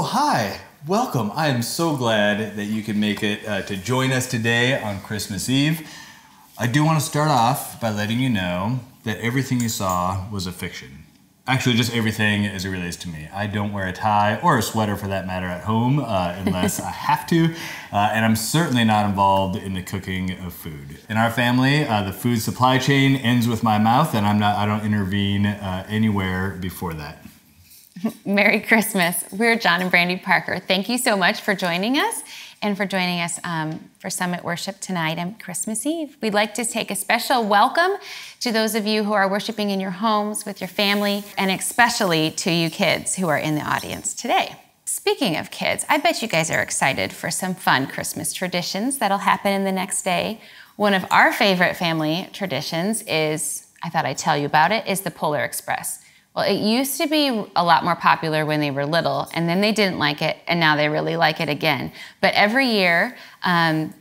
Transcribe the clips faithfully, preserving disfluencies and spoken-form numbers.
Oh, hi. Welcome. I am so glad that you could make it uh, to join us today on Christmas Eve. I do want to start off by letting you know that everything you saw was a fiction. Actually, just everything as it relates to me. I don't wear a tie or a sweater, for that matter, at home uh, unless I have to, uh, and I'm certainly not involved in the cooking of food. In our family, uh, the food supply chain ends with my mouth, and I'm not—I don't intervene uh, anywhere before that. Merry Christmas. We're John and Brandy Parker. Thank you so much for joining us and for joining us um, for Summit Worship tonight on Christmas Eve. We'd like to take a special welcome to those of you who are worshiping in your homes with your family, and especially to you kids who are in the audience today. Speaking of kids, I bet you guys are excited for some fun Christmas traditions that'll happen in the next day. One of our favorite family traditions is, I thought I'd tell you about it, is the Polar Express. Well, it used to be a lot more popular when they were little, and then they didn't like it, and now they really like it again. But every year, um,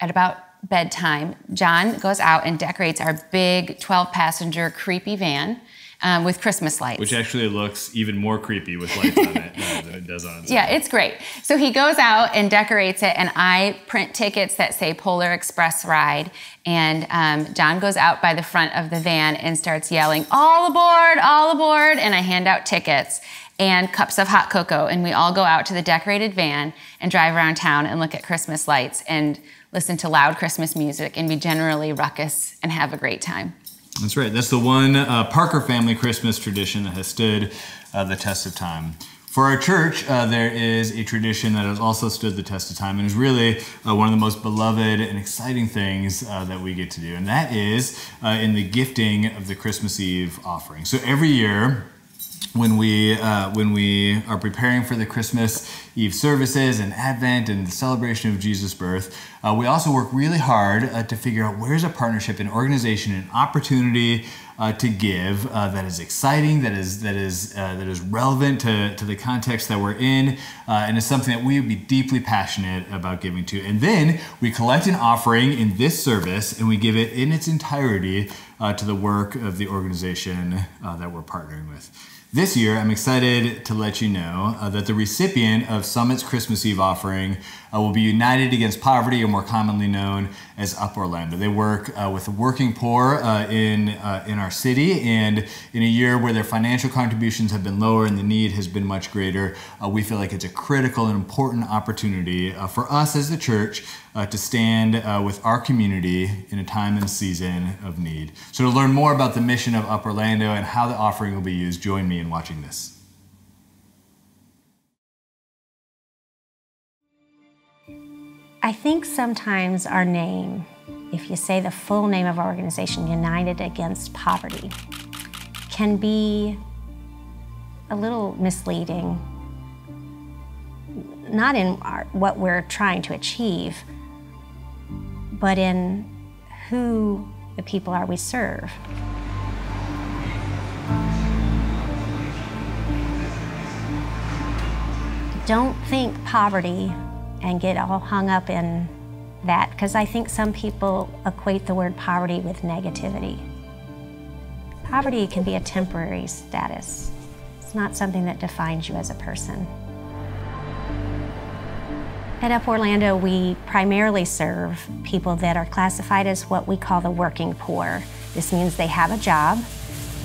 at about bedtime, John goes out and decorates our big twelve passenger creepy van um, with Christmas lights. Which actually looks even more creepy with lights on it than it does on it. Yeah, it's great. So he goes out and decorates it, and I print tickets that say Polar Express Ride. And um, John goes out by the front of the van and starts yelling, all aboard, all aboard, and I hand out tickets and cups of hot cocoa, and we all go out to the decorated van and drive around town and look at Christmas lights and listen to loud Christmas music and be generally ruckus and have a great time. That's right. That's the one uh, Parker family Christmas tradition that has stood uh, the test of time. For our church, uh, there is a tradition that has also stood the test of time and is really uh, one of the most beloved and exciting things uh, that we get to do, and that is uh, in the gifting of the Christmas Eve offering. So every year, when we uh, when we are preparing for the Christmas Eve services and Advent and the celebration of Jesus' birth, uh, we also work really hard uh, to figure out where's a partnership, an organization, an opportunity uh, to give uh, that is exciting, that is that is uh, that is relevant to to the context that we're in, uh, and is something that we would be deeply passionate about giving to. And then we collect an offering in this service, and we give it in its entirety uh, to the work of the organization uh, that we're partnering with. This year, I'm excited to let you know uh, that the recipient of Summit's Christmas Eve offering uh, will be United Against Poverty, or more commonly known as Up Orlando. They work uh, with the working poor uh, in, uh, in our city, and in a year where their financial contributions have been lower and the need has been much greater, uh, we feel like it's a critical and important opportunity uh, for us as the church Uh, to stand uh, with our community in a time and season of need. So to learn more about the mission of Up Orlando and how the offering will be used, join me in watching this. I think sometimes our name, if you say the full name of our organization, United Against Poverty, can be a little misleading, not in our, what we're trying to achieve, but in who the people are we serve. Don't think poverty and get all hung up in that, because I think some people equate the word poverty with negativity. Poverty can be a temporary status. It's not something that defines you as a person. At Up Orlando, we primarily serve people that are classified as what we call the working poor. This means they have a job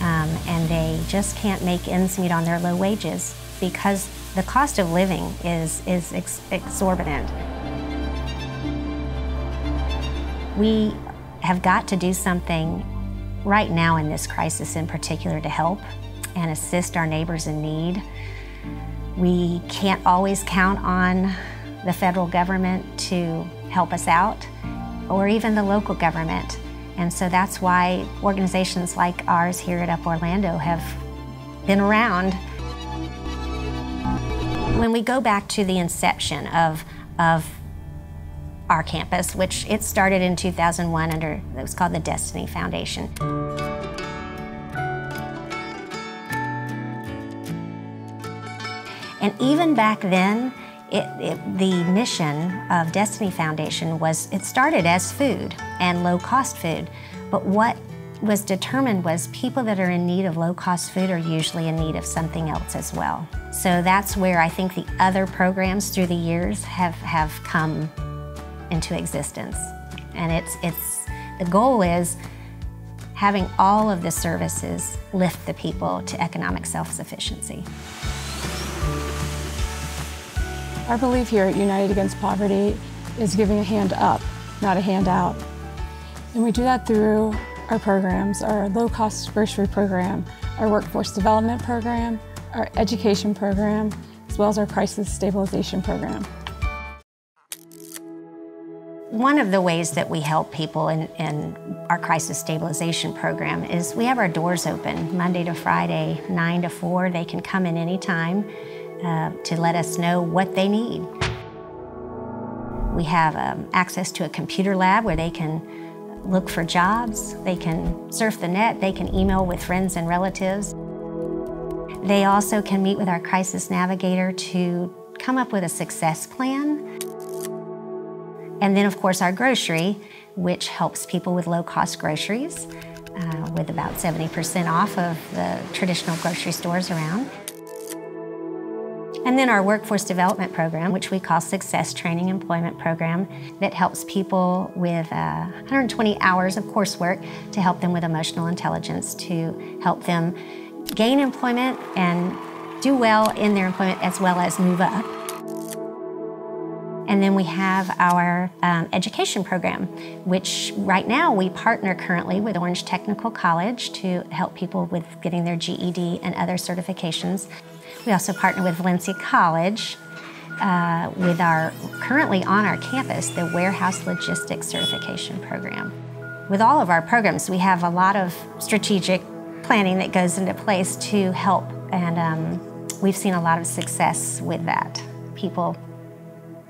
um, and they just can't make ends meet on their low wages because the cost of living is, is ex exorbitant. We have got to do something right now in this crisis in particular to help and assist our neighbors in need. We can't always count on the federal government to help us out, or even the local government. And so that's why organizations like ours here at Up Orlando have been around. When we go back to the inception of, of our campus, which it started in two thousand one under, it was called the Destiny Foundation. And even back then, It, it, the mission of Destiny Foundation was, it started as food and low-cost food, but what was determined was people that are in need of low-cost food are usually in need of something else as well. So that's where I think the other programs through the years have, have come into existence. And it's, it's, the goal is having all of the services lift the people to economic self-sufficiency. Our belief here at United Against Poverty is giving a hand up, not a hand out. And we do that through our programs, our low-cost grocery program, our workforce development program, our education program, as well as our crisis stabilization program. One of the ways that we help people in, in our crisis stabilization program is we have our doors open Monday to Friday, nine to four. They can come in any time uh, to let us know what they need. We have um, access to a computer lab where they can look for jobs, they can surf the net, they can email with friends and relatives. They also can meet with our crisis navigator to come up with a success plan. And then of course our grocery, which helps people with low-cost groceries uh, with about seventy percent off of the traditional grocery stores around. And then our workforce development program, which we call Success Training Employment Program, that helps people with uh, one hundred twenty hours of coursework to help them with emotional intelligence, to help them gain employment and do well in their employment as well as move up. And then we have our um, education program, which right now we partner currently with Orange Technical College to help people with getting their G E D and other certifications. We also partner with Valencia College uh, with our, currently on our campus, the Warehouse Logistics Certification Program. With all of our programs, we have a lot of strategic planning that goes into place to help, and um, we've seen a lot of success with that. People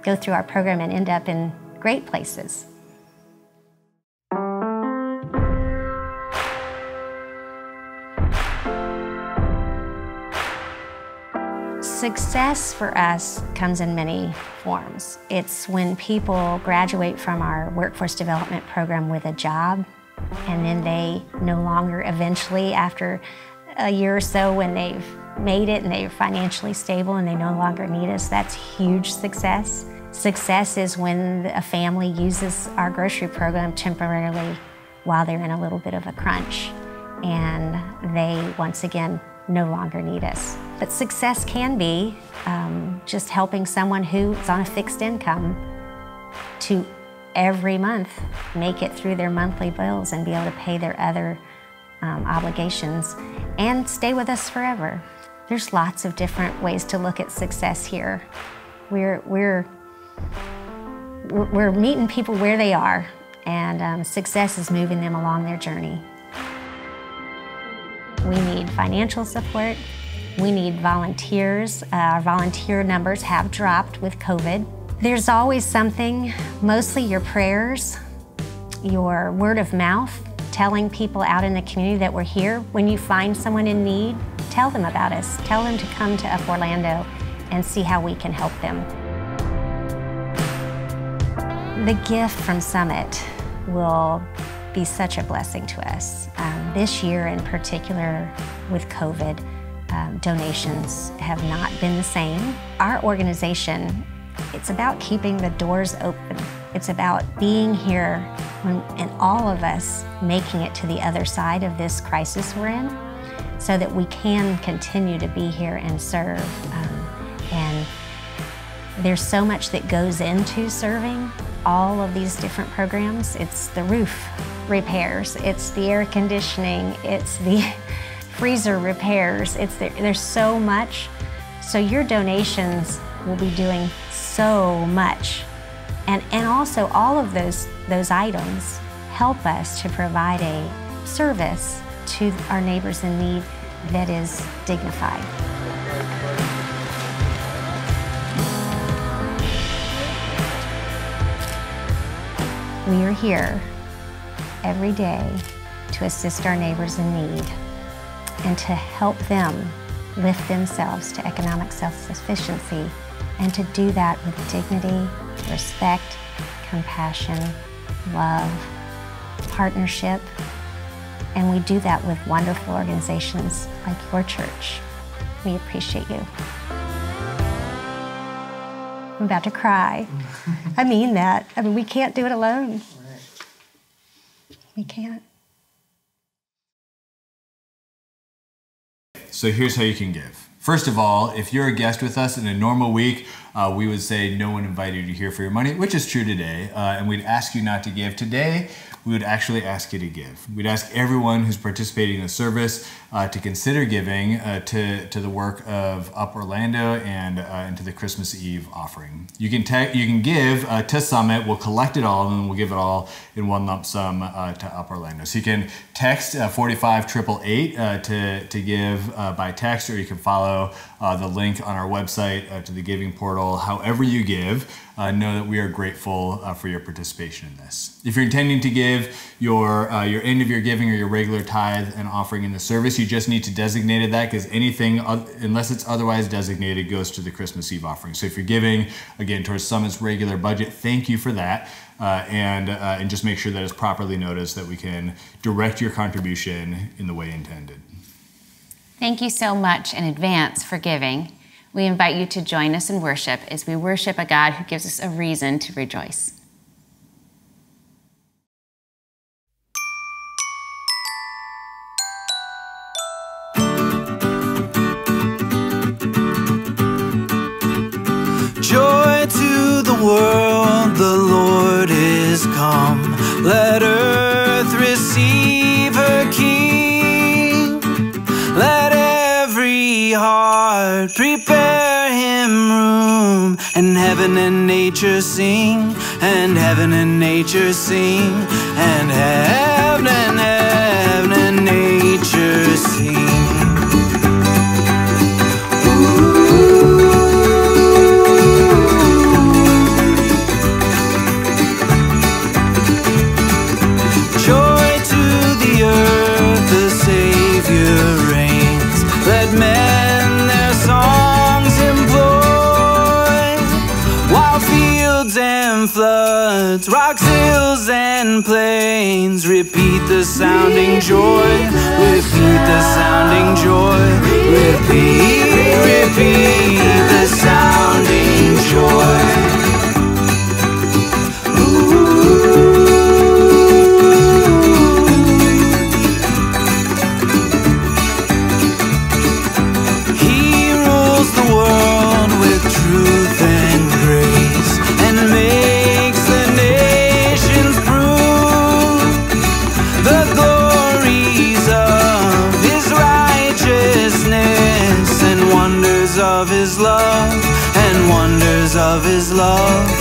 go through our program and end up in great places. Success for us comes in many forms. It's when people graduate from our workforce development program with a job, and then they no longer eventually, after a year or so when they've made it and they're financially stable and they no longer need us, that's huge success. Success is when a family uses our grocery program temporarily while they're in a little bit of a crunch, and they once again no longer need us. But success can be um, just helping someone who's on a fixed income to every month make it through their monthly bills and be able to pay their other um, obligations and stay with us forever. There's lots of different ways to look at success here. We're, we're, we're meeting people where they are, and um, success is moving them along their journey. We need financial support. We need volunteers. Uh, our volunteer numbers have dropped with COVID. There's always something, mostly your prayers, your word of mouth, telling people out in the community that we're here. When you find someone in need, tell them about us. Tell them to come to Up Orlando and see how we can help them. The gift from Summit will be such a blessing to us. Um, this year in particular with COVID, um, donations have not been the same. Our organization, it's about keeping the doors open. It's about being here when, and all of us making it to the other side of this crisis we're in, so that we can continue to be here and serve. Um, and there's so much that goes into serving all of these different programs. It's the roof repairs, it's the air conditioning, it's the freezer repairs, it's the, there's so much. So your donations will be doing so much. And, and also all of those, those items help us to provide a service to our neighbors in need that is dignified. We are here every day to assist our neighbors in need and to help them lift themselves to economic self-sufficiency, and to do that with dignity, respect, compassion, love, partnership, And we do that with wonderful organizations like your church. We appreciate you. I'm about to cry. I mean that. I mean, we can't do it alone. We can't. So here's how you can give. First of all, if you're a guest with us in a normal week, uh, we would say no one invited you here for your money, which is true today, uh, and we'd ask you not to give. Today, we would actually ask you to give. We'd ask everyone who's participating in the service uh, to consider giving uh, to, to the work of Up Orlando and, uh, and to the Christmas Eve offering. You can, you can give uh, to Summit. We'll collect it all and we'll give it all in one lump sum uh, to Up Orlando. So you can text uh, four five eight eight eight uh, to, to give uh, by text, or you can follow uh, the link on our website uh, to the giving portal. However you give, Uh, know that we are grateful uh, for your participation in this. If you're intending to give your uh, your end of your giving or your regular tithe and offering in the service, you just need to designate that, because anything, unless it's otherwise designated, goes to the Christmas Eve offering. So if you're giving, again, towards Summit's regular budget, thank you for that. Uh, and, uh, and just make sure that it's properly noticed, that we can direct your contribution in the way intended. Thank you so much in advance for giving. We invite you to join us in worship as we worship a God who gives us a reason to rejoice. Joy to the world, the Lord is come. Let earth receive her King. Let every heart prepare room, and heaven and nature sing, and heaven and nature sing, and heaven and heaven and nature sing. Floods, rocks, hills, and plains. Repeat the sounding joy. Repeat the sounding joy. Repeat, repeat the sounding joy. Of his love and wonders, wonders of his love.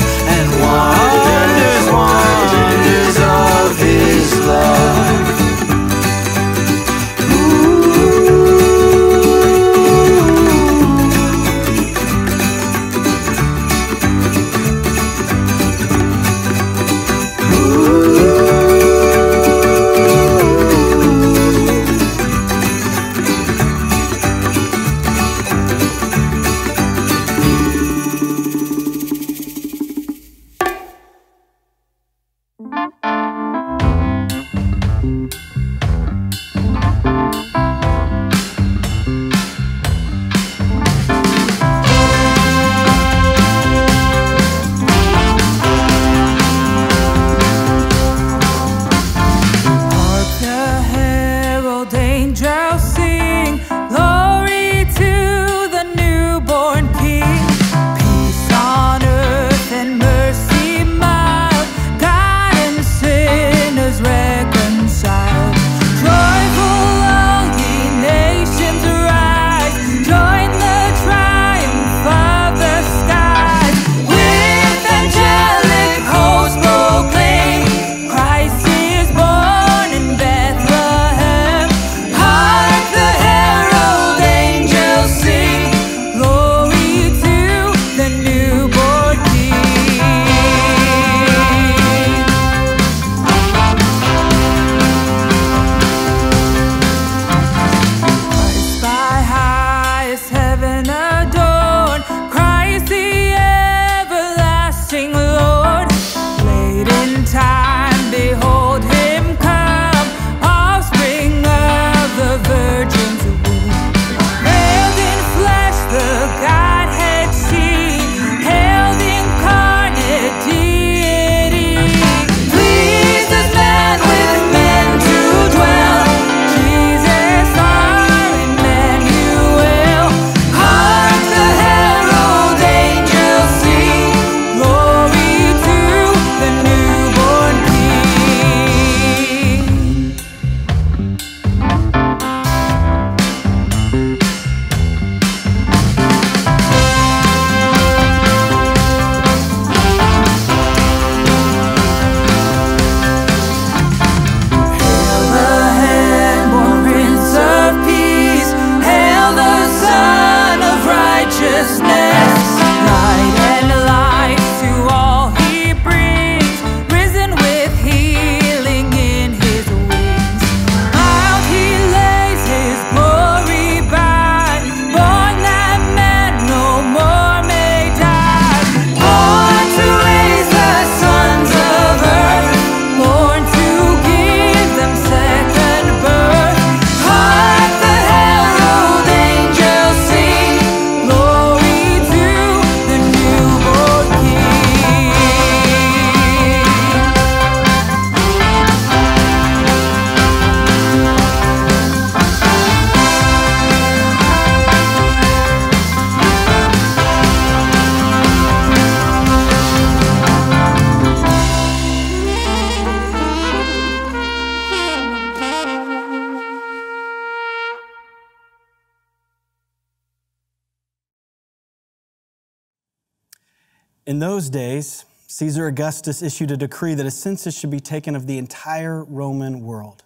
In those days, Caesar Augustus issued a decree that a census should be taken of the entire Roman world.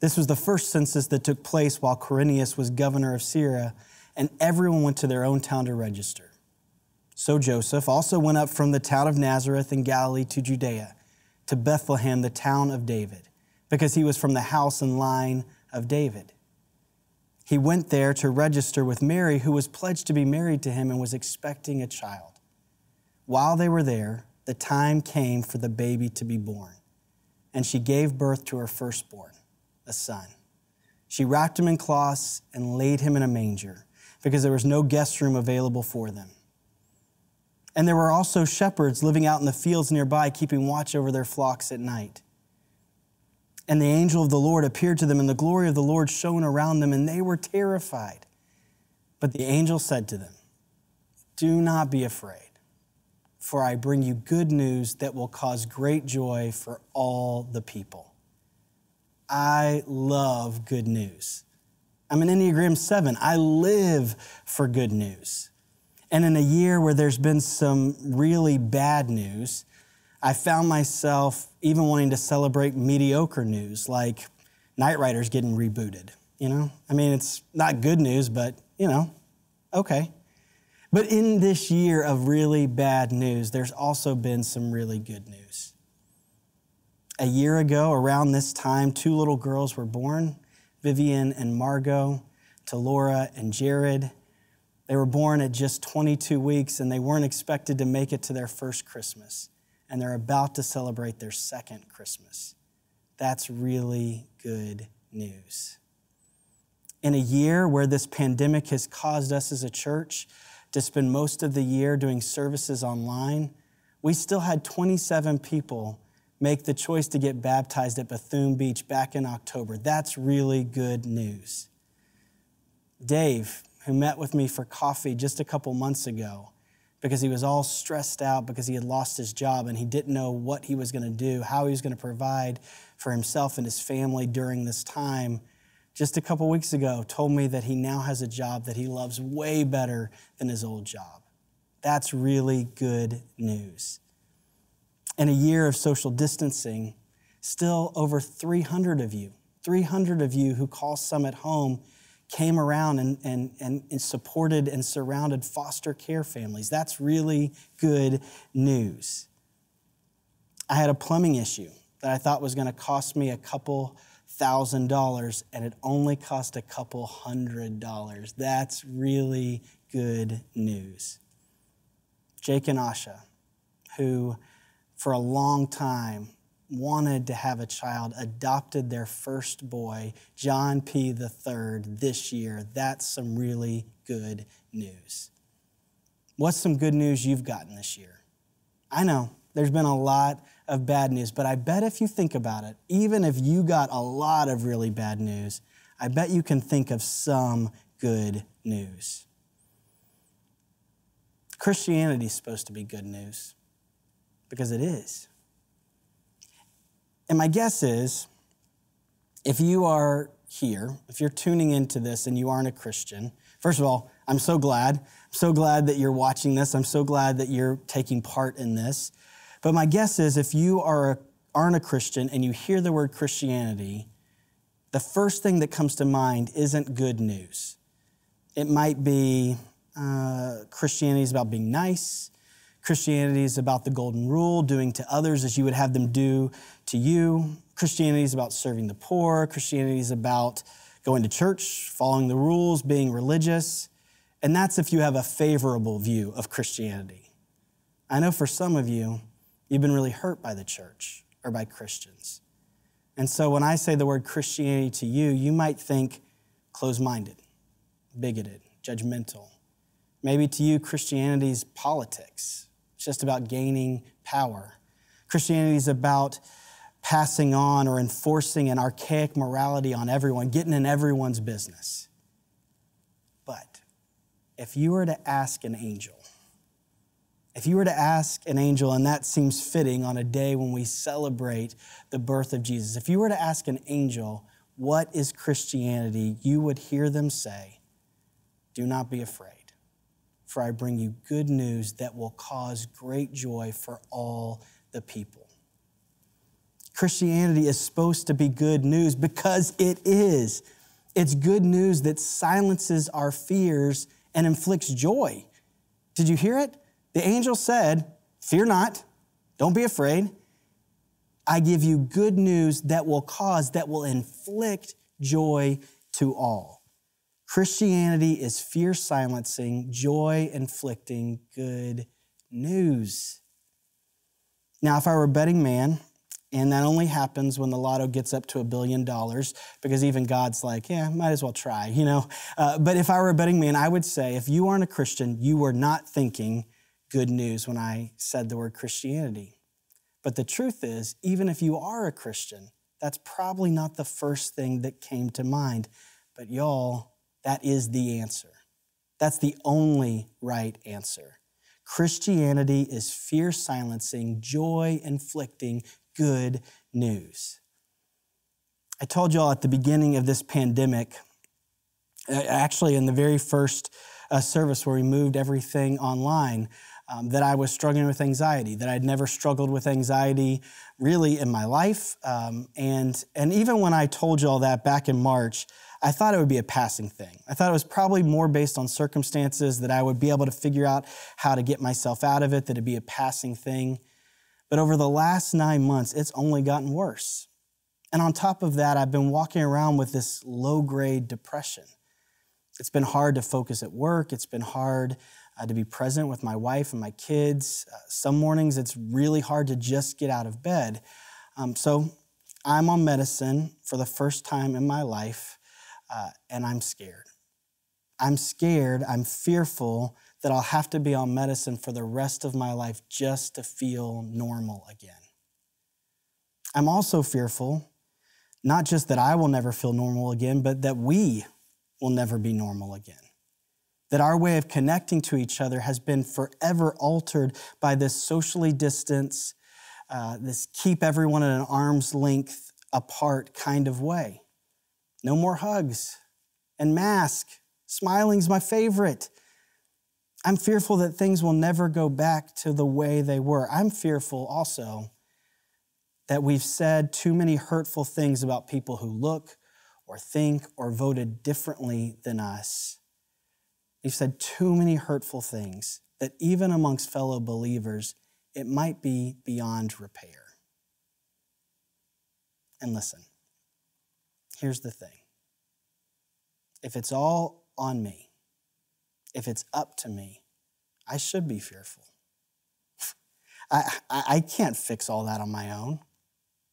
This was the first census that took place while Quirinius was governor of Syria, and everyone went to their own town to register. So Joseph also went up from the town of Nazareth in Galilee to Judea, to Bethlehem, the town of David, because he was from the house and line of David. He went there to register with Mary, who was pledged to be married to him and was expecting a child. While they were there, the time came for the baby to be born, and she gave birth to her firstborn, a son. She wrapped him in cloths and laid him in a manger, because there was no guest room available for them. And there were also shepherds living out in the fields nearby, keeping watch over their flocks at night. And the angel of the Lord appeared to them, and the glory of the Lord shone around them, and they were terrified. But the angel said to them, "Do not be afraid. For I bring you good news that will cause great joy for all the people." I love good news. I'm an Enneagram seven. I live for good news. And in a year where there's been some really bad news, I found myself even wanting to celebrate mediocre news, like Knight Rider's getting rebooted, you know? I mean, it's not good news, but, you know, okay. But in this year of really bad news, there's also been some really good news. A year ago, around this time, two little girls were born, Vivian and Margot, to Laura and Jared. They were born at just twenty-two weeks, and they weren't expected to make it to their first Christmas, and they're about to celebrate their second Christmas. That's really good news. In a year where this pandemic has caused us as a church to spend most of the year doing services online, we still had twenty-seven people make the choice to get baptized at Bethune Beach back in October. That's really good news. Dave, who met with me for coffee just a couple months ago because he was all stressed out because he had lost his job and he didn't know what he was going to do, how he was going to provide for himself and his family during this time, just a couple weeks ago, told me that he now has a job that he loves way better than his old job. That's really good news. In a year of social distancing, still over three hundred of you, three hundred of you who call Summit home came around and, and, and supported and surrounded foster care families. That's really good news. I had a plumbing issue that I thought was going to cost me a couple thousand dollars and it only cost a couple hundred dollars. That's really good news. Jake and Asha, who for a long time wanted to have a child, adopted their first boy, John P. the third, this year. That's some really good news. What's some good news you've gotten this year? I know there's been a lot of bad news, but I bet if you think about it, even if you got a lot of really bad news, I bet you can think of some good news. Christianity is supposed to be good news because it is. And my guess is if you are here, if you're tuning into this and you aren't a Christian, first of all, I'm so glad. I'm so glad that you're watching this. I'm so glad that you're taking part in this. But my guess is if you are, aren't a Christian and you hear the word Christianity, the first thing that comes to mind isn't good news. It might be Uh, Christianity is about being nice. Christianity is about the golden rule, doing to others as you would have them do to you. Christianity is about serving the poor. Christianity is about going to church, following the rules, being religious. And that's if you have a favorable view of Christianity. I know for some of you, you've been really hurt by the church or by Christians. And so when I say the word Christianity to you, you might think closed-minded, bigoted, judgmental. Maybe to you, Christianity is politics. It's just about gaining power. Christianity is about passing on or enforcing an archaic morality on everyone, getting in everyone's business. But if you were to ask an angel, if you were to ask an angel, and that seems fitting on a day when we celebrate the birth of Jesus, if you were to ask an angel, what is Christianity? You would hear them say, do not be afraid. For I bring you good news that will cause great joy for all the people. Christianity is supposed to be good news because it is. It's good news that silences our fears and inflicts joy. Did you hear it? The angel said, fear not, don't be afraid. I give you good news that will cause, that will inflict joy to all. Christianity is fear-silencing, joy-inflicting good news. Now, if I were a betting man, and that only happens when the lotto gets up to a billion dollars, because even God's like, yeah, might as well try, you know. Uh, but if I were a betting man, I would say, if you aren't a Christian, you were not thinking good news when I said the word Christianity. But the truth is, even if you are a Christian, that's probably not the first thing that came to mind. But y'all, that is the answer. That's the only right answer. Christianity is fear-silencing, joy-inflicting good news. I told y'all at the beginning of this pandemic, actually in the very first uh, service where we moved everything online, um, that I was struggling with anxiety, that I'd never struggled with anxiety really in my life. Um, and, and even when I told y'all that back in March, I thought it would be a passing thing. I thought it was probably more based on circumstances that I would be able to figure out how to get myself out of it, that it'd be a passing thing. But over the last nine months, it's only gotten worse. And on top of that, I've been walking around with this low-grade depression. It's been hard to focus at work. It's been hard uh, to be present with my wife and my kids. Uh, some mornings, it's really hard to just get out of bed. Um, so I'm on medicine for the first time in my life. Uh, and I'm scared. I'm scared, I'm fearful that I'll have to be on medicine for the rest of my life just to feel normal again. I'm also fearful, not just that I will never feel normal again, but that we will never be normal again. That our way of connecting to each other has been forever altered by this socially distanced, uh, this keep everyone at an arm's length apart kind of way. No more hugs and mask. Smiling's my favorite. I'm fearful that things will never go back to the way they were. I'm fearful also that we've said too many hurtful things about people who look or think or voted differently than us. We've said too many hurtful things that even amongst fellow believers, it might be beyond repair. And listen. Here's the thing. If it's all on me, if it's up to me, I should be fearful. I, I, I can't fix all that on my own,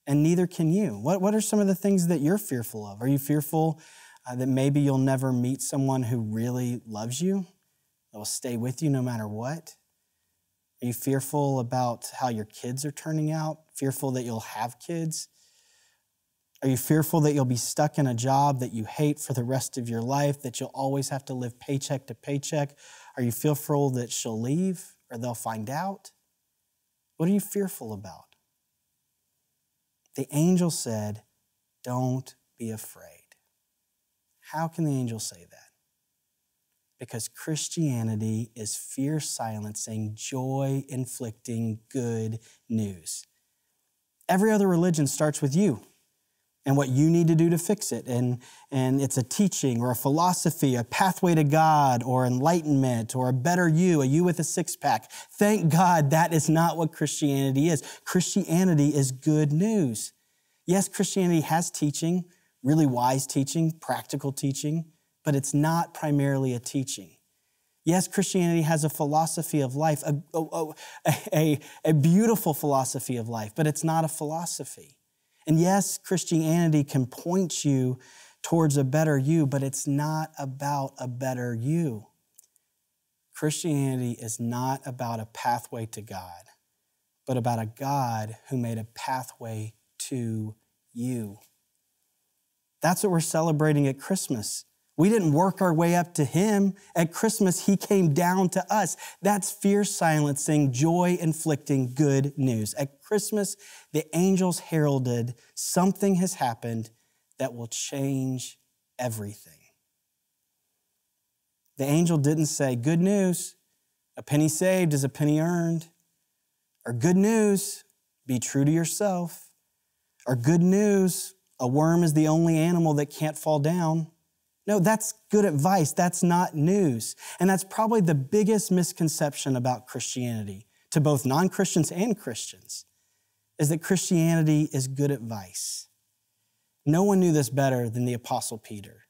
and neither can you. What, what are some of the things that you're fearful of? Are you fearful uh, that maybe you'll never meet someone who really loves you, that will stay with you no matter what? Are you fearful about how your kids are turning out, fearful that you'll have kids? Are you fearful that you'll be stuck in a job that you hate for the rest of your life, that you'll always have to live paycheck to paycheck? Are you fearful that she'll leave or they'll find out? What are you fearful about? The angel said, don't be afraid. How can the angel say that? Because Christianity is fear-silencing, joy-inflicting good news. Every other religion starts with you. and what you need to do to fix it. And, and it's a teaching or a philosophy, a pathway to God or enlightenment or a better you, a you with a six pack. Thank God that is not what Christianity is. Christianity is good news. Yes, Christianity has teaching, really wise teaching, practical teaching, but it's not primarily a teaching. Yes, Christianity has a philosophy of life, a, a, a, a beautiful philosophy of life, but it's not a philosophy. And yes, Christianity can point you towards a better you, but it's not about a better you. Christianity is not about a pathway to God, but about a God who made a pathway to you. That's what we're celebrating at Christmas. We didn't work our way up to him. At Christmas, he came down to us. That's fear silencing, joy inflicting good news. At Christmas, the angels heralded something has happened that will change everything. The angel didn't say, good news, a penny saved is a penny earned. Or good news, be true to yourself. Or good news, a worm is the only animal that can't fall down. No, that's good advice. That's not news. And that's probably the biggest misconception about Christianity to both non-Christians and Christians, is that Christianity is good advice. No one knew this better than the Apostle Peter.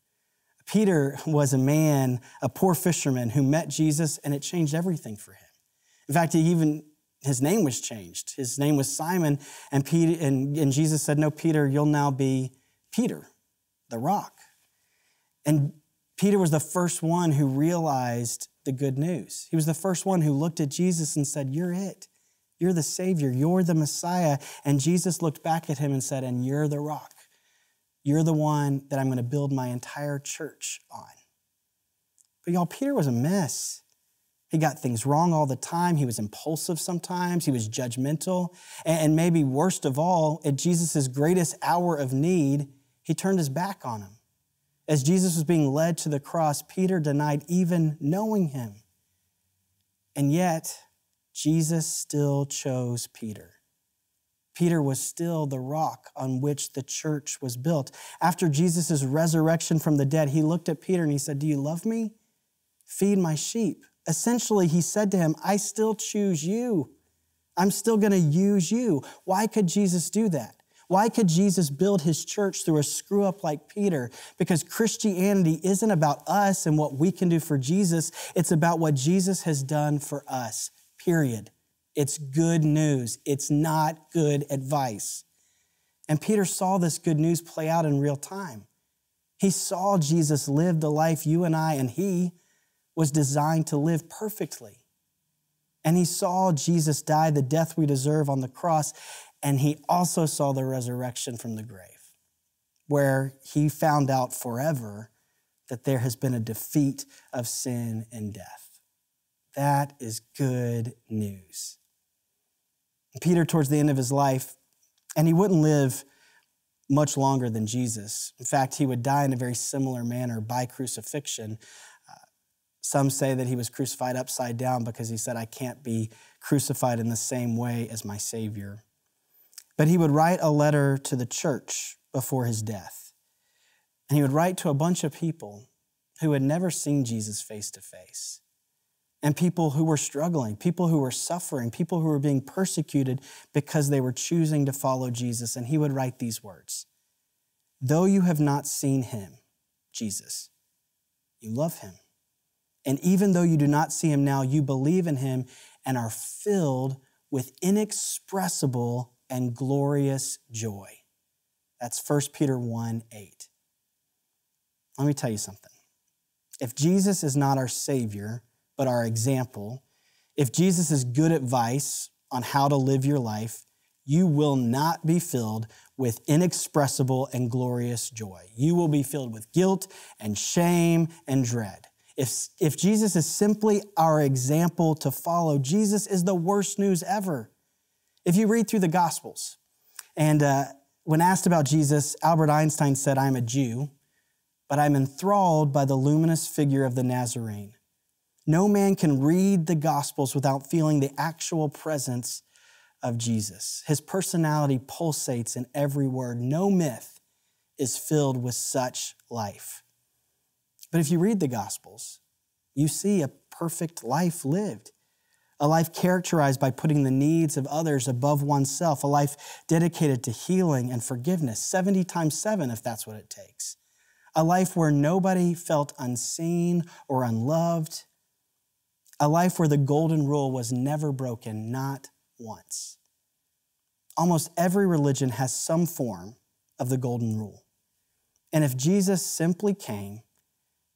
Peter was a man, a poor fisherman who met Jesus, and it changed everything for him. In fact, he even his name was changed. His name was Simon, and, Peter, and, and Jesus said, no, Peter, you'll now be Peter, the rock. And Peter was the first one who realized the good news. He was the first one who looked at Jesus and said, you're it. You're the Savior. You're the Messiah. And Jesus looked back at him and said, and you're the rock. You're the one that I'm going to build my entire church on. But y'all, Peter was a mess. He got things wrong all the time. He was impulsive sometimes. He was judgmental. And maybe worst of all, at Jesus' greatest hour of need, he turned his back on him. As Jesus was being led to the cross, Peter denied even knowing him. And yet, Jesus still chose Peter. Peter was still the rock on which the church was built. After Jesus' resurrection from the dead, he looked at Peter and he said, do you love me? Feed my sheep. Essentially, he said to him, I still choose you. I'm still going to use you. Why could Jesus do that? Why could Jesus build his church through a screw-up like Peter? Because Christianity isn't about us and what we can do for Jesus. It's about what Jesus has done for us, period. It's good news. It's not good advice. And Peter saw this good news play out in real time. He saw Jesus live the life you and I and he was designed to live perfectly. And he saw Jesus die the death we deserve on the cross. And he also saw the resurrection from the grave, where he found out forever that there has been a defeat of sin and death. That is good news. Peter, towards the end of his life, and he wouldn't live much longer than Jesus. In fact, he would die in a very similar manner by crucifixion. Uh, some say that he was crucified upside down because he said, I can't be crucified in the same way as my Savior. But he would write a letter to the church before his death. And he would write to a bunch of people who had never seen Jesus face to face, and people who were struggling, people who were suffering, people who were being persecuted because they were choosing to follow Jesus. And he would write these words, though you have not seen him, Jesus, you love him. And even though you do not see him now, you believe in him and are filled with inexpressible and glorious joy. That's First Peter one eight. Let me tell you something. If Jesus is not our Savior, but our example, if Jesus is good advice on how to live your life, you will not be filled with inexpressible and glorious joy. You will be filled with guilt and shame and dread. If, if Jesus is simply our example to follow, Jesus is the worst news ever. If you read through the Gospels, and uh, when asked about Jesus, Albert Einstein said, I'm a Jew, but I'm enthralled by the luminous figure of the Nazarene. No man can read the Gospels without feeling the actual presence of Jesus. His personality pulsates in every word. No myth is filled with such life. But if you read the Gospels, you see a perfect life lived, a life characterized by putting the needs of others above oneself, a life dedicated to healing and forgiveness, seventy times seven if that's what it takes, a life where nobody felt unseen or unloved, a life where the golden rule was never broken, not once. Almost every religion has some form of the golden rule. And if Jesus simply came,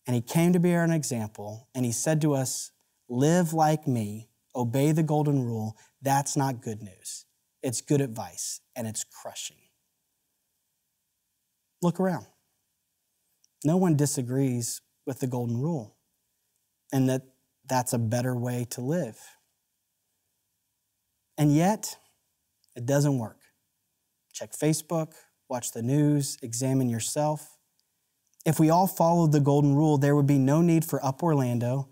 and he came to be our example, and he said to us, live like me, obey the golden rule, that's not good news. It's good advice, and it's crushing. Look around. No one disagrees with the golden rule, and that that's a better way to live. And yet, it doesn't work. Check Facebook, watch the news, examine yourself. If we all followed the golden rule, there would be no need for Up Orlando.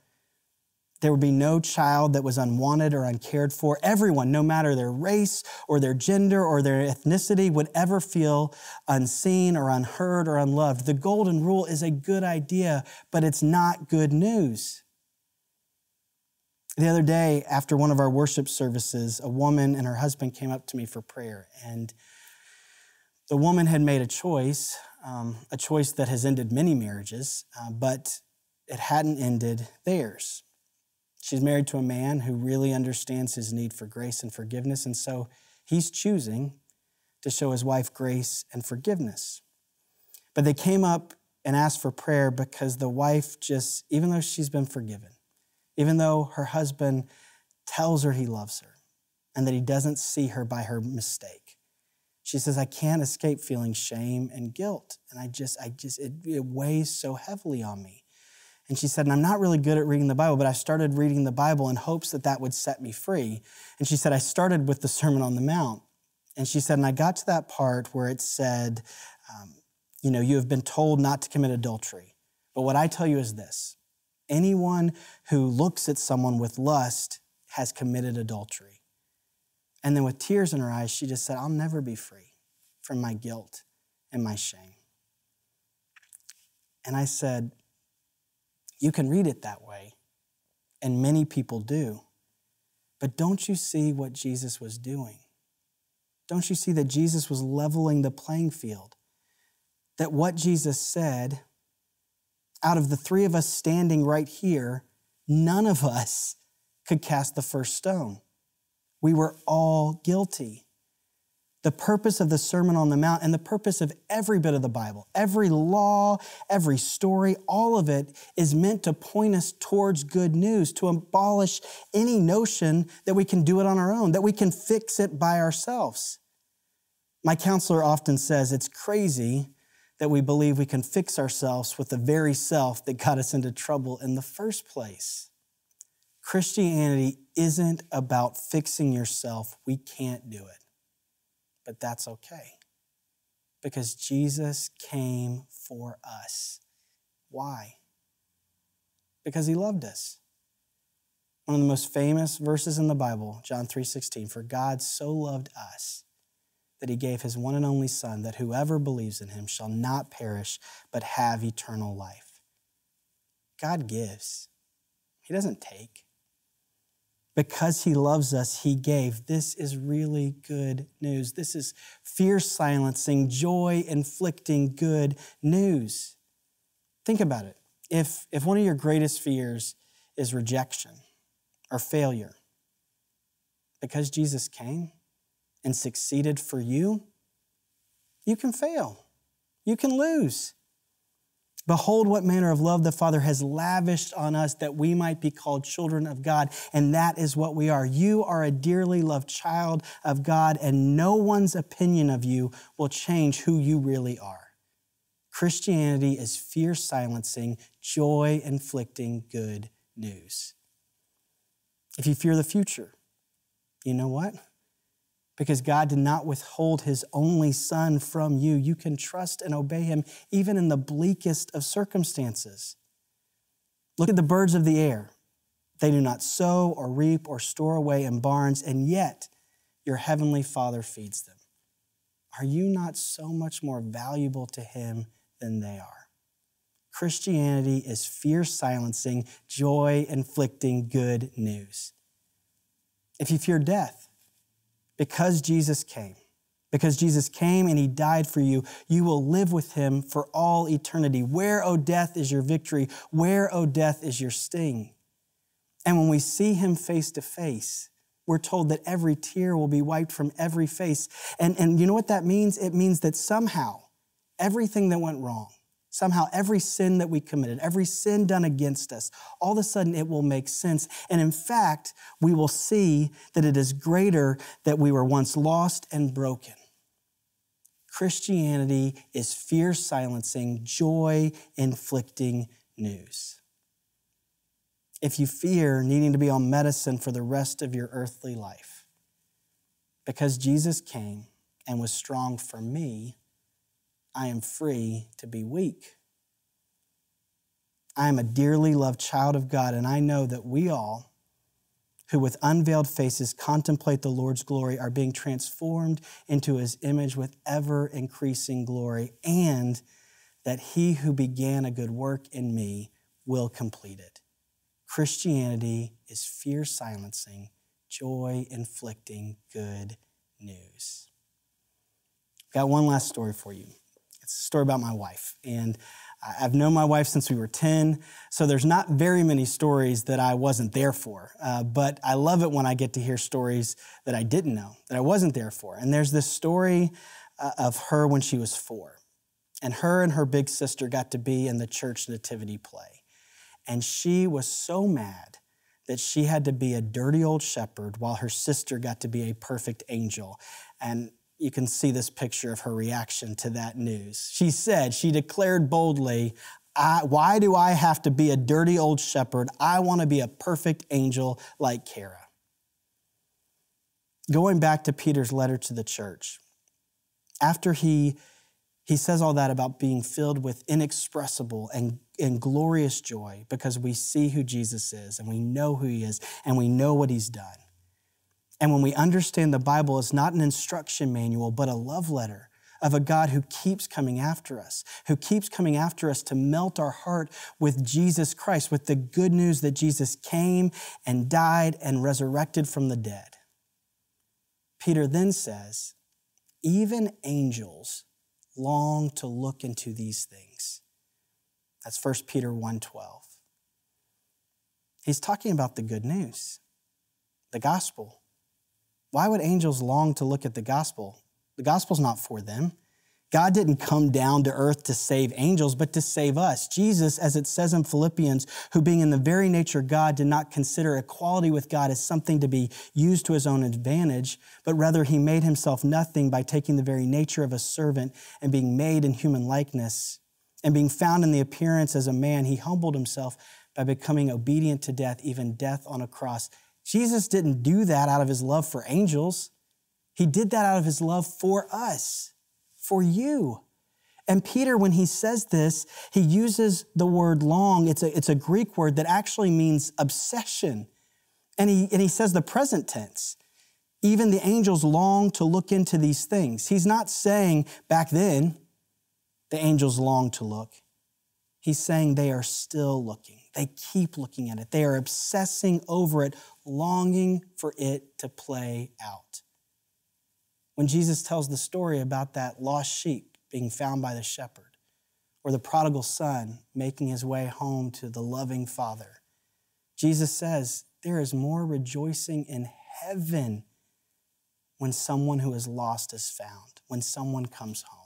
There would be no child that was unwanted or uncared for. Everyone, no matter their race or their gender or their ethnicity, would ever feel unseen or unheard or unloved. The golden rule is a good idea, but it's not good news. The other day, after one of our worship services, a woman and her husband came up to me for prayer, and the woman had made a choice, um, a choice that has ended many marriages, uh, but it hadn't ended theirs. She's married to a man who really understands his need for grace and forgiveness, and so he's choosing to show his wife grace and forgiveness. But they came up and asked for prayer because the wife just, even though she's been forgiven, even though her husband tells her he loves her and that he doesn't see her by her mistake, she says, I can't escape feeling shame and guilt. And I just, I just, it, it weighs so heavily on me. And she said, and I'm not really good at reading the Bible, but I started reading the Bible in hopes that that would set me free. And she said, I started with the Sermon on the Mount. And she said, and I got to that part where it said, um, you know, you have been told not to commit adultery. But what I tell you is this, anyone who looks at someone with lust has committed adultery. And then with tears in her eyes, she just said, I'll never be free from my guilt and my shame. And I said, you can read it that way, and many people do, but don't you see what Jesus was doing? Don't you see that Jesus was leveling the playing field? That what Jesus said, out of the three of us standing right here, none of us could cast the first stone. We were all guilty. The purpose of the Sermon on the Mount and the purpose of every bit of the Bible, every law, every story, all of it is meant to point us towards good news, to abolish any notion that we can do it on our own, that we can fix it by ourselves. My counselor often says it's crazy that we believe we can fix ourselves with the very self that got us into trouble in the first place. Christianity isn't about fixing yourself. We can't do it. But that's okay, because Jesus came for us. Why? Because he loved us. One of the most famous verses in the Bible, John three sixteen, for God so loved us that he gave his one and only Son, that whoever believes in him shall not perish, but have eternal life. God gives. He doesn't take. Because he loves us, he gave. This is really good news. This is fear-silencing, joy-inflicting good news. Think about it. If, if one of your greatest fears is rejection or failure, because Jesus came and succeeded for you, you can fail. You can lose. Behold what manner of love the Father has lavished on us that we might be called children of God. And that is what we are. You are a dearly loved child of God, and no one's opinion of you will change who you really are. Christianity is fear-silencing, joy-inflicting good news. If you fear the future, you know what? Because God did not withhold his only Son from you, you can trust and obey him even in the bleakest of circumstances. Look at the birds of the air. They do not sow or reap or store away in barns, and yet your heavenly Father feeds them. are you not so much more valuable to him than they are? Christianity is fear-silencing, joy-inflicting good news. If you fear death, because Jesus came, because Jesus came and he died for you, you will live with him for all eternity. Where, O death, is your victory? Where, O death, is your sting? And when we see him face to face, we're told that every tear will be wiped from every face. And, and you know what that means? It means that somehow everything that went wrong, somehow every sin that we committed, every sin done against us, all of a sudden it will make sense. And in fact, we will see that it is greater that we were once lost and broken. Christianity is fear-silencing, joy-inflicting news. If you fear needing to be on medicine for the rest of your earthly life, because Jesus came and was strong for me, I am free to be weak. I am a dearly loved child of God, and I know that we all, who with unveiled faces contemplate the Lord's glory, are being transformed into his image with ever-increasing glory, and that he who began a good work in me will complete it. Christianity is fear-silencing, joy-inflicting good news. Got one last story for you. It's a story about my wife, and I've known my wife since we were ten, so there's not very many stories that I wasn't there for, uh, but I love it when I get to hear stories that I didn't know, that I wasn't there for. And there's this story uh, of her when she was four, and her and her big sister got to be in the church nativity play, and she was so mad that she had to be a dirty old shepherd while her sister got to be a perfect angel. And you can see this picture of her reaction to that news. She said, she declared boldly, I, why do I have to be a dirty old shepherd? I want to be a perfect angel like Kara. Going back to Peter's letter to the church, after he, he says all that about being filled with inexpressible and, and glorious joy because we see who Jesus is and we know who he is and we know what he's done. And when we understand the Bible, it's not an instruction manual, but a love letter of a God who keeps coming after us, who keeps coming after us to melt our heart with Jesus Christ, with the good news that Jesus came and died and resurrected from the dead. Peter then says, even angels long to look into these things. That's First Peter one twelve. He's talking about the good news, the gospel. Why would angels long to look at the gospel? The gospel's not for them. God didn't come down to earth to save angels, but to save us. Jesus, as it says in Philippians, who being in the very nature of God, did not consider equality with God as something to be used to his own advantage, but rather he made himself nothing by taking the very nature of a servant and being made in human likeness. And being found in the appearance as a man, he humbled himself by becoming obedient to death, even death on a cross. Jesus didn't do that out of his love for angels. He did that out of his love for us, for you. And Peter, when he says this, he uses the word long. It's a, it's a Greek word that actually means obsession. And he, and he says the present tense. Even the angels long to look into these things. He's not saying back then the angels long to look. He's saying they are still looking. They keep looking at it. They are obsessing over it, longing for it to play out. When Jesus tells the story about that lost sheep being found by the shepherd, or the prodigal son making his way home to the loving Father, Jesus says, there is more rejoicing in heaven when someone who is lost is found, when someone comes home.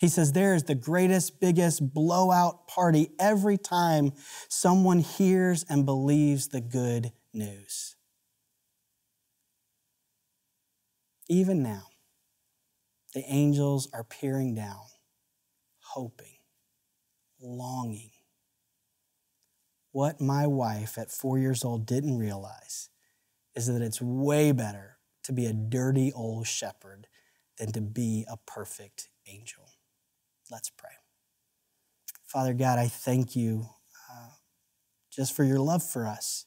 He says there is the greatest, biggest blowout party every time someone hears and believes the good news. Even now, the angels are peering down, hoping, longing. What my wife at four years old didn't realize is that it's way better to be a dirty old shepherd than to be a perfect angel. Let's pray. Father God, I thank you uh, just for your love for us,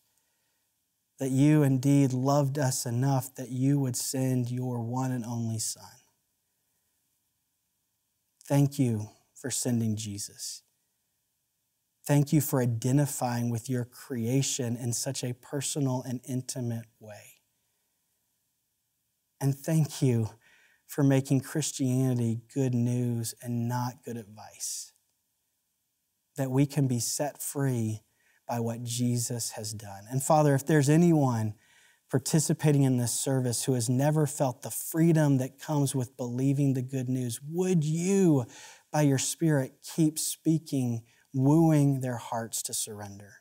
that you indeed loved us enough that you would send your one and only Son. Thank you for sending Jesus. Thank you for identifying with your creation in such a personal and intimate way. And thank you for making Christianity good news and not good advice, that we can be set free by what Jesus has done. And Father, if there's anyone participating in this service who has never felt the freedom that comes with believing the good news, would you, by your Spirit, keep speaking, wooing their hearts to surrender?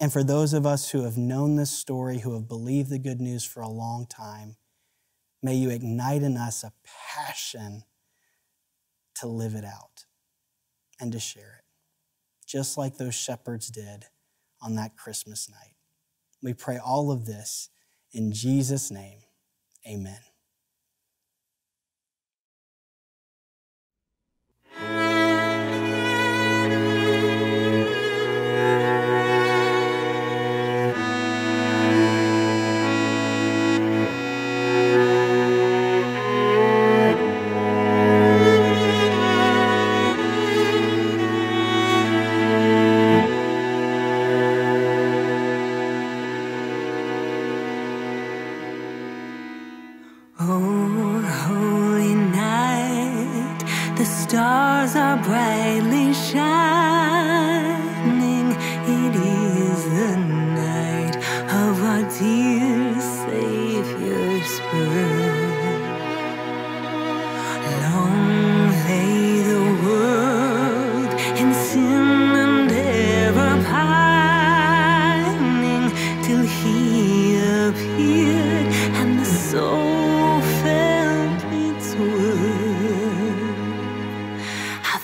And for those of us who have known this story, who have believed the good news for a long time, may you ignite in us a passion to live it out and to share it, just like those shepherds did on that Christmas night. We pray all of this in Jesus' name, amen. Brightly shining, it is the night of our dear Savior's birth. Long lay the world in sin and ever pining, till he appeared and the soul felt its worth.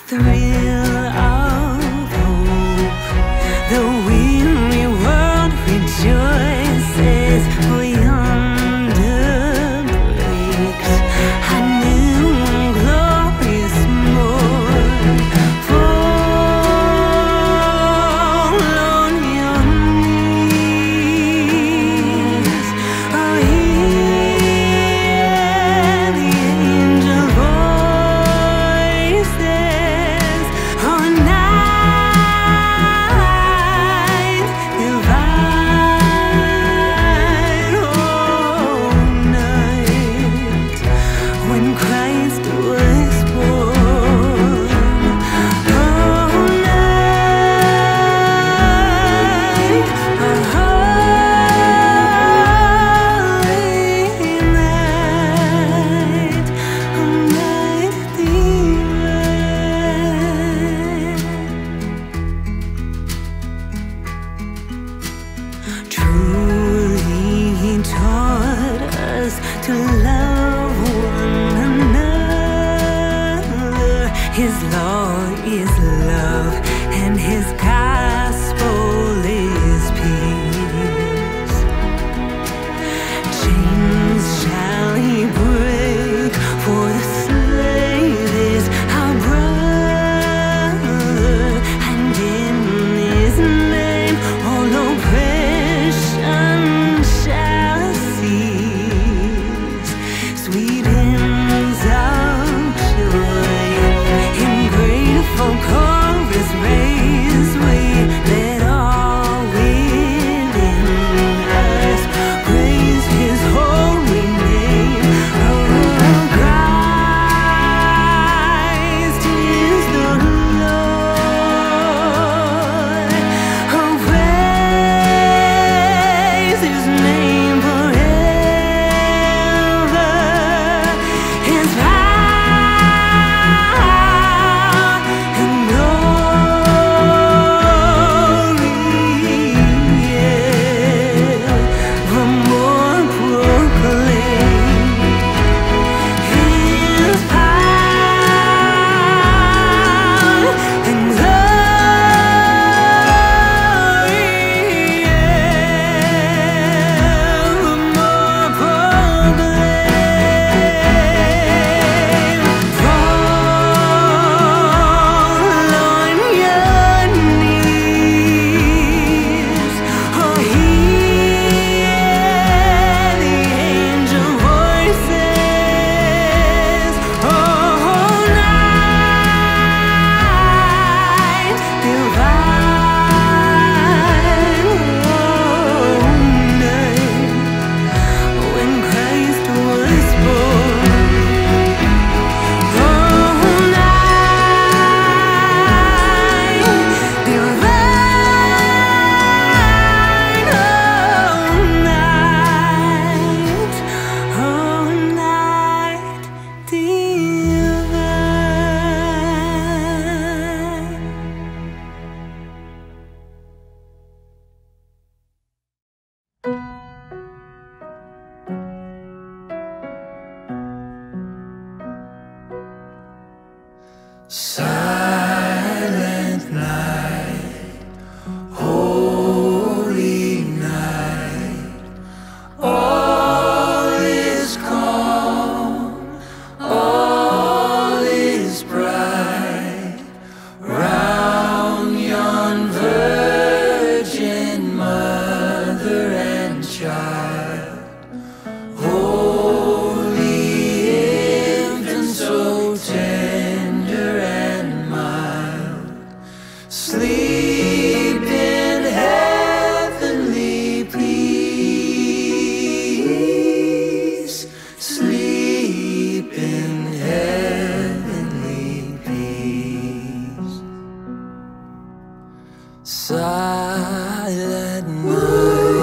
Thrill of hope, the weary world rejoices, for yonder breaks a new and glorious morn. Fall on your knees, oh, hear the angel voices. Chorus Silent night, holy night, all is calm, all is bright, round yon virgin mother and child, holy infant so tender. Sleep in heavenly peace, sleep in heavenly peace. Silent night,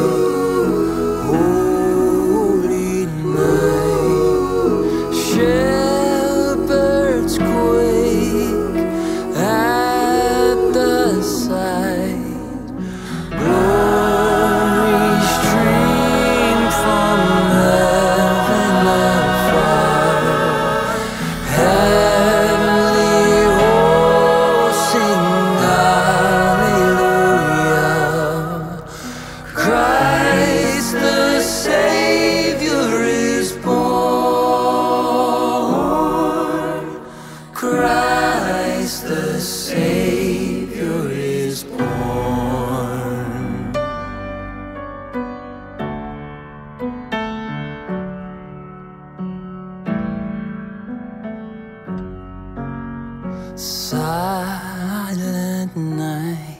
holy night, shepherds quake at the sight. Glory stream from heaven above. Heavenly hosts sing hallelujah. Christ the Savior is born. Christ the Savior is born. Silent night,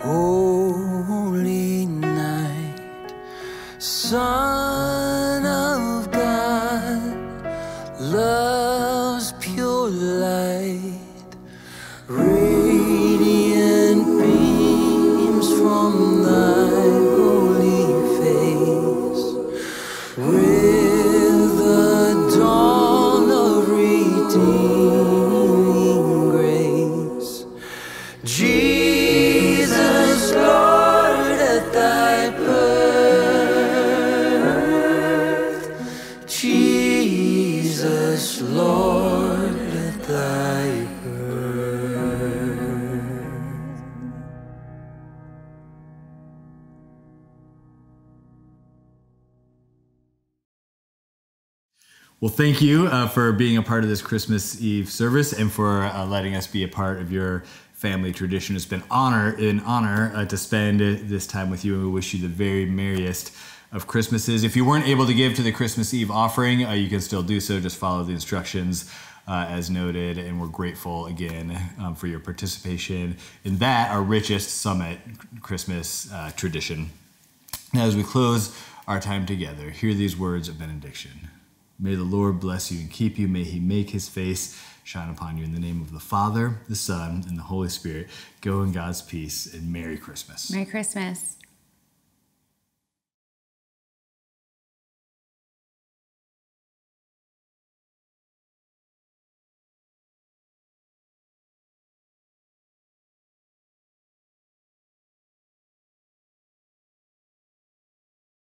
holy night, Son of God, love's pure light, radiant beams from thy holy face, with the dawn of redeeming grace. Jesus, Lord, at thy birth, Jesus, Lord, at thy birth. Well, thank you uh, for being a part of this Christmas Eve service and for uh, letting us be a part of your family tradition. It's been honor an honor uh, to spend this time with you, and we wish you the very merriest of Christmases. If you weren't able to give to the Christmas Eve offering, uh, you can still do so. Just follow the instructions uh, as noted, and we're grateful again um, for your participation in that, our richest Summit Christmas uh, tradition. Now, as we close our time together, hear these words of benediction. May the Lord bless you and keep you. May he make his face shine upon you. In the name of the Father, the Son, and the Holy Spirit, go in God's peace, and Merry Christmas. Merry Christmas.